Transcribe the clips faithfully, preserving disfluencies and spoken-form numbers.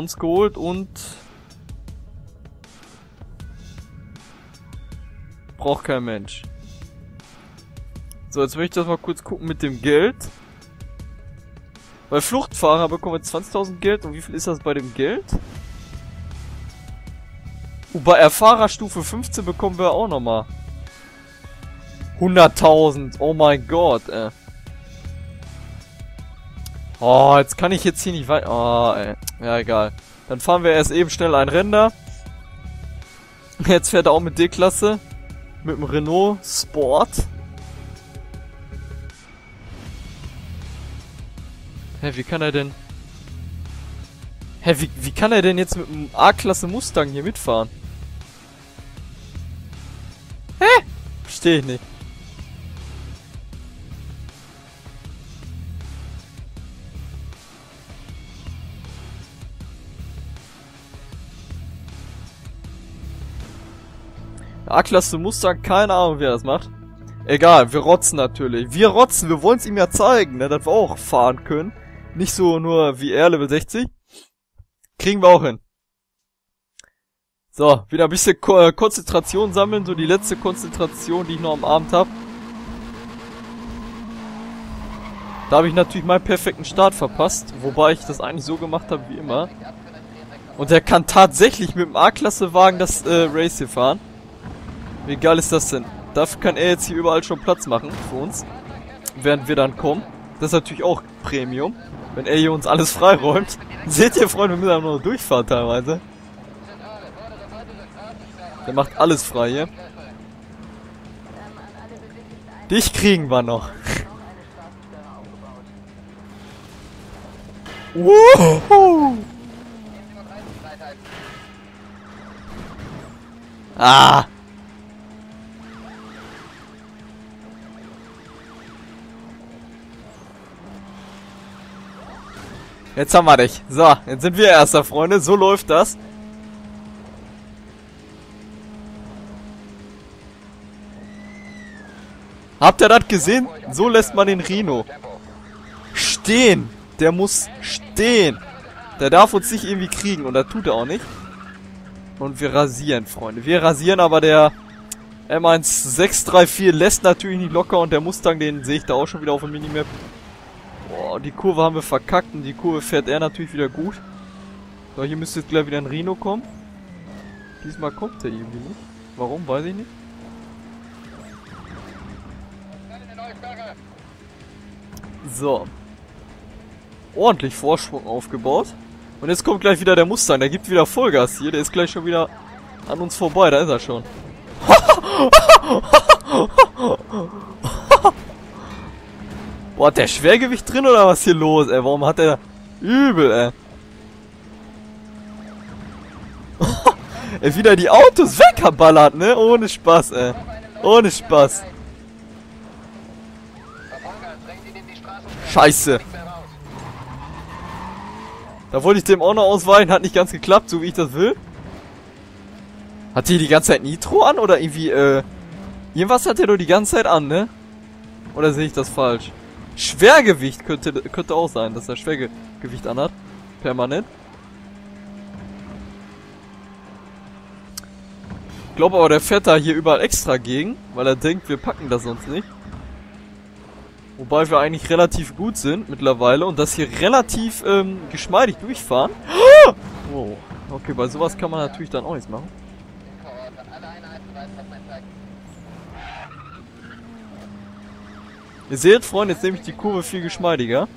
uns geholt und braucht kein Mensch. So, jetzt möchte ich das mal kurz gucken mit dem Geld. Bei Fluchtfahrer bekommen wir zwanzigtausend Geld. Und wie viel ist das bei dem Geld? Und bei Erfahrerstufe fünfzehn bekommen wir auch nochmal hunderttausend. Oh mein Gott, ey. Oh, jetzt kann ich jetzt hier nicht weiter. Oh, ey. Ja, egal. Dann fahren wir erst eben schnell ein Rennen. Jetzt fährt er auch mit D-Klasse. Mit dem Renault Sport. Hä, wie kann er denn... Hä, wie, wie kann er denn jetzt mit einem A-Klasse Mustang hier mitfahren? Hä? Verstehe ich nicht. A-Klasse Mustang, keine Ahnung, wer das macht. Egal, wir rotzen natürlich. Wir rotzen, wir wollen es ihm ja zeigen, ne, dass wir auch fahren können. Nicht so nur wie er, Level sechzig. Kriegen wir auch hin. So, wieder ein bisschen Ko Konzentration sammeln. So die letzte Konzentration, die ich noch am Abend habe. Da habe ich natürlich meinen perfekten Start verpasst. Wobei ich das eigentlich so gemacht habe wie immer. Und er kann tatsächlich mit dem A-Klasse-Wagen das äh, Race hier fahren. Wie geil ist das denn? Dafür kann er jetzt hier überall schon Platz machen für uns. Während wir dann kommen. Das ist natürlich auch Premium. Wenn er hier uns alles freiräumt. Seht ihr, Freunde, wir müssen einfach nur durchfahren teilweise. Der macht alles frei hier. Dich kriegen wir noch. Wow. Ah. Jetzt haben wir dich. So, jetzt sind wir erster, Freunde. So läuft das. Habt ihr das gesehen? So lässt man den Rhino stehen. Der muss stehen. Der darf uns nicht irgendwie kriegen. Und das tut er auch nicht. Und wir rasieren, Freunde. Wir rasieren, aber der M sechzehn vierunddreißig lässt natürlich nicht locker. Und der Mustang, den sehe ich da auch schon wieder auf der Minimap. Boah, die Kurve haben wir verkackt und die Kurve fährt er natürlich wieder gut. So, hier müsste jetzt gleich wieder ein Rhino kommen. Diesmal kommt er irgendwie nicht. Warum, weiß ich nicht. So. Ordentlich Vorsprung aufgebaut. Und jetzt kommt gleich wieder der Mustang, der gibt wieder Vollgas hier. Der ist gleich schon wieder an uns vorbei, da ist er schon. Boah, hat der Schwergewicht drin oder was hier los, ey? Warum hat der... Übel, ey. Ey, wieder die Autos weggeballert, ne? Ohne Spaß, ey. Ohne Spaß. Scheiße. Da wollte ich dem auch noch ausweichen, hat nicht ganz geklappt, so wie ich das will. Hat die die ganze Zeit Nitro an oder irgendwie, äh... irgendwas hat der nur die ganze Zeit an, ne? Oder sehe ich das falsch? Schwergewicht könnte, könnte auch sein, dass er Schwergewicht anhat. Permanent. Ich glaube aber, der fährt da hier überall extra gegen, weil er denkt, wir packen das sonst nicht. Wobei wir eigentlich relativ gut sind mittlerweile und das hier relativ ähm, geschmeidig durchfahren. Wow. Okay, bei sowas kann man natürlich dann auch nichts machen. Ihr seht, Freunde, jetzt nehme ich die Kurve viel geschmeidiger.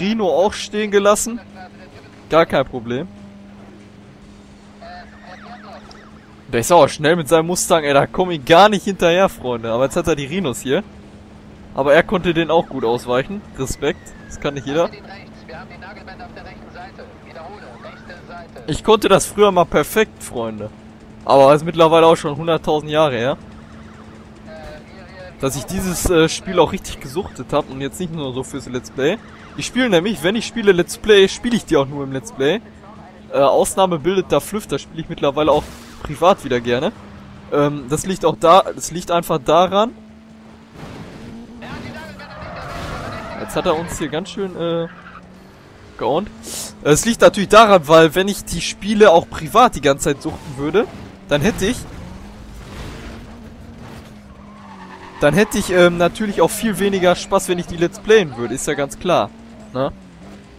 Rhino auch stehen gelassen. Gar kein Problem. Der ist auch schnell mit seinem Mustang, ey, da komme ich gar nicht hinterher, Freunde. Aber jetzt hat er die Rhinos hier. Aber er konnte den auch gut ausweichen. Respekt, das kann nicht jeder. Ich konnte das früher mal perfekt, Freunde. Aber das ist mittlerweile auch schon hunderttausend Jahre her. Dass ich dieses äh, Spiel auch richtig gesuchtet habe und jetzt nicht nur so fürs Let's Play. Ich spiele nämlich, wenn ich spiele Let's Play, spiele ich die auch nur im Let's Play. Äh, Ausnahme bildet da Flüff, das spiele ich mittlerweile auch privat wieder gerne. Ähm, das liegt auch da, das liegt einfach daran. Jetzt hat er uns hier ganz schön äh, gehauen. Es liegt natürlich daran, weil wenn ich die Spiele auch privat die ganze Zeit suchten würde, dann hätte ich... Dann hätte ich ähm, natürlich auch viel weniger Spaß, wenn ich die Let's Playen würde, ist ja ganz klar. Ne?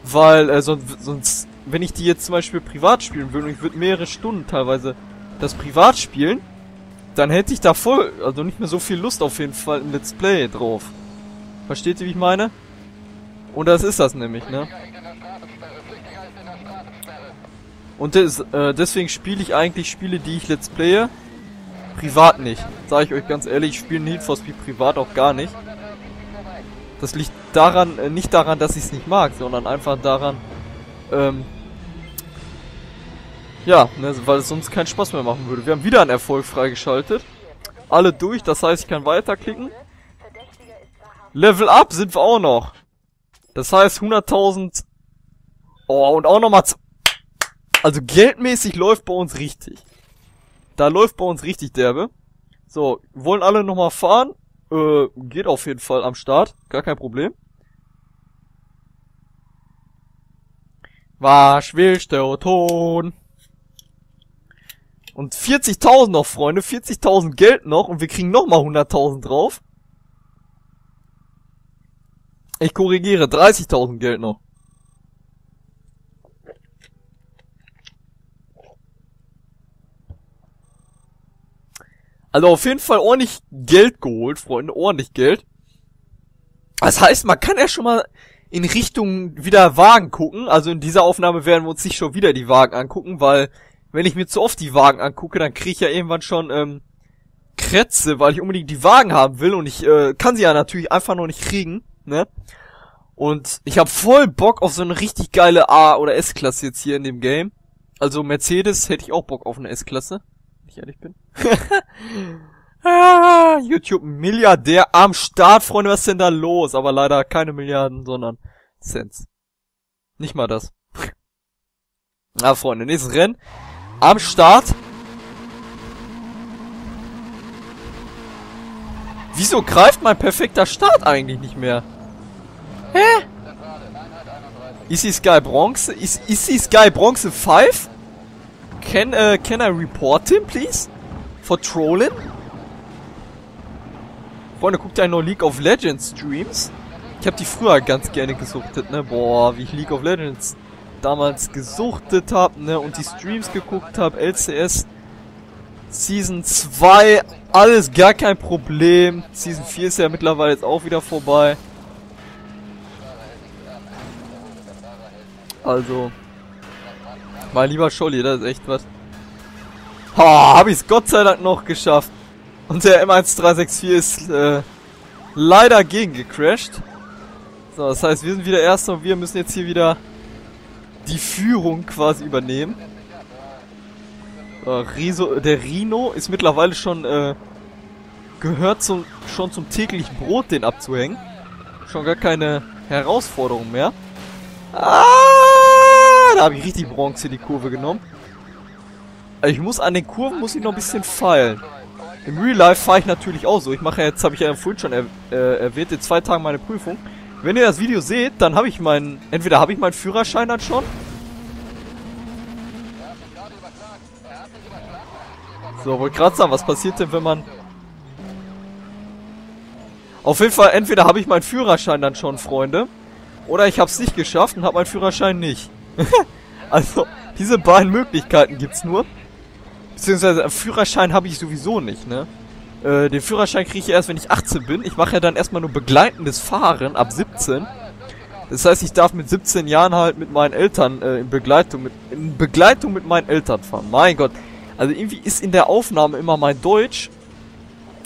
Weil äh, sonst, sonst, wenn ich die jetzt zum Beispiel privat spielen würde und ich würde mehrere Stunden teilweise das privat spielen, dann hätte ich da voll, also nicht mehr so viel Lust auf jeden Fall ein Let's Play drauf. Versteht ihr, wie ich meine? Und das ist das nämlich, ne? Und des, äh, deswegen spiele ich eigentlich Spiele, die ich Let's Playe, privat nicht. Sage ich euch ganz ehrlich, ich spiele Need for Speed privat auch gar nicht. Das liegt daran, äh, nicht daran, dass ich es nicht mag, sondern einfach daran, ähm, ja, ne, weil es sonst keinen Spaß mehr machen würde. Wir haben wieder einen Erfolg freigeschaltet. Alle durch, das heißt, ich kann weiterklicken. Level up sind wir auch noch. Das heißt, hunderttausend... Oh, und auch nochmal... Also geldmäßig läuft bei uns richtig. Da läuft bei uns richtig derbe. So, wollen alle nochmal fahren? Äh, geht auf jeden Fall am Start. Gar kein Problem. Was willst du tun? Und vierzigtausend noch, Freunde. vierzigtausend Geld noch. Und wir kriegen nochmal hunderttausend drauf. Ich korrigiere. dreißigtausend Geld noch. Also auf jeden Fall ordentlich Geld geholt, Freunde, ordentlich Geld. Das heißt, man kann ja schon mal in Richtung wieder Wagen gucken. Also in dieser Aufnahme werden wir uns nicht schon wieder die Wagen angucken, weil wenn ich mir zu oft die Wagen angucke, dann kriege ich ja irgendwann schon ähm, Krätze, weil ich unbedingt die Wagen haben will und ich äh, kann sie ja natürlich einfach noch nicht kriegen, ne? Und ich habe voll Bock auf so eine richtig geile A- oder S-Klasse jetzt hier in dem Game. Also Mercedes hätte ich auch Bock auf eine S-Klasse. Ich ehrlich bin. ah, YouTube-Milliardär am Start, Freunde, was ist denn da los? Aber leider keine Milliarden, sondern Cents. Nicht mal das. Na, Freunde, nächstes Rennen. Am Start. Wieso greift mein perfekter Start eigentlich nicht mehr? Hä? Easy Sky Bronze? Is Easy Sky Bronze fünf? Can, uh, can I report him, please? For trolling? Freunde, guckt ja noch League of Legends Streams. Ich habe die früher ganz gerne gesuchtet, ne? Boah, wie ich League of Legends damals gesuchtet habe, ne? Und die Streams geguckt habe. L C S Season zwei, alles gar kein Problem. Season vier ist ja mittlerweile jetzt auch wieder vorbei. Also... Mein lieber Scholli, das ist echt was. Ha, hab ich's Gott sei Dank noch geschafft. Und der M eins drei sechs vier ist äh, leider gegen gecrashed. So, das heißt, wir sind wieder Erster und wir müssen jetzt hier wieder die Führung quasi übernehmen. So, Riso, der Rino ist mittlerweile schon äh, gehört zum, schon zum täglichen Brot, den abzuhängen. Schon gar keine Herausforderung mehr. Ah! Da habe ich richtig Bronze die Kurve genommen. Ich muss an den Kurven muss ich noch ein bisschen feilen. Im Real Life fahre ich natürlich auch so. Ich mache ja jetzt, habe ich ja vorhin schon er, äh, erwähnt, in zwei Tagen meine Prüfung. Wenn ihr das Video seht, dann habe ich meinen, entweder habe ich meinen Führerschein dann schon. So, wollte gerade sagen, was passiert denn, wenn man... Auf jeden Fall, entweder habe ich meinen Führerschein dann schon, Freunde. Oder ich habe es nicht geschafft und habe meinen Führerschein nicht. Also, diese beiden Möglichkeiten gibt's nur. Beziehungsweise, einen Führerschein habe ich sowieso nicht, ne? Äh, den Führerschein kriege ich erst, wenn ich achtzehn bin. Ich mache ja dann erstmal nur begleitendes Fahren ab siebzehn. Das heißt, ich darf mit siebzehn Jahren halt mit meinen Eltern äh, in Begleitung mit in Begleitung mit meinen Eltern fahren. Mein Gott. Also, irgendwie ist in der Aufnahme immer mein Deutsch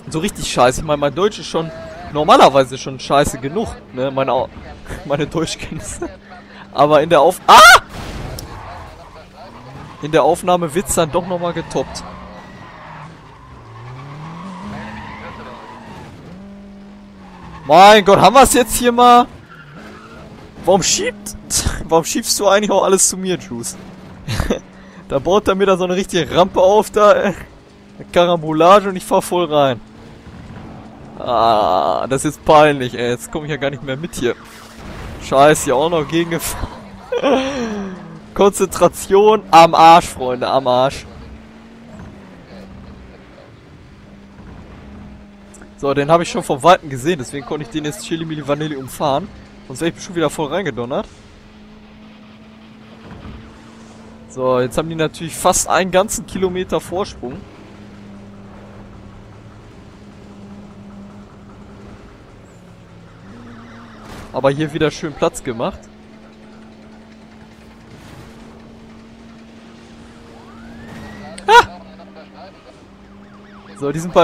so richtig scheiße. Ich meine, mein Deutsch ist schon normalerweise schon scheiße genug, ne? Meine, Au meine Deutschkenntnisse. Aber in der Auf... Ah! In der Aufnahme wird's dann doch nochmal getoppt. Mein Gott, haben wir es jetzt hier mal? Warum schiebt... Warum schiebst du eigentlich auch alles zu mir, Juice? Da baut er mir da so eine richtige Rampe auf, da... Eine Karambolage und ich fahr voll rein. Ah, das ist peinlich, ey. Jetzt komme ich ja gar nicht mehr mit hier. Scheiße, ja auch noch gegengefahren. Konzentration am Arsch, Freunde, am Arsch. So, den habe ich schon vom Weitem gesehen, deswegen konnte ich den jetzt Chili Mili Vanille umfahren. Sonst wäre ich schon wieder voll reingedonnert. So, jetzt haben die natürlich fast einen ganzen Kilometer Vorsprung. Aber hier wieder schön Platz gemacht. Ha! So, diesen Ball.